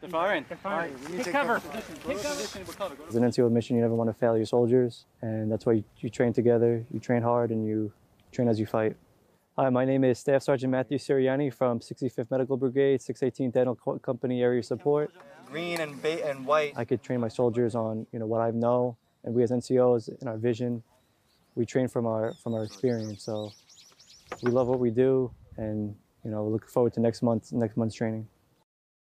They're firing. They're firing. All right, we need to cover. Take cover. It's an NCO mission. You never want to fail your soldiers, and that's why you train together. You train hard, and you train as you fight. Hi, my name is Staff Sergeant Matthew Sirianni from 65th Medical Brigade, 618th Dental Company Area Support. Green and white. I could train my soldiers on what I know, and we as NCOs in our vision, we train from our experience. So we love what we do, and look forward to next month's training.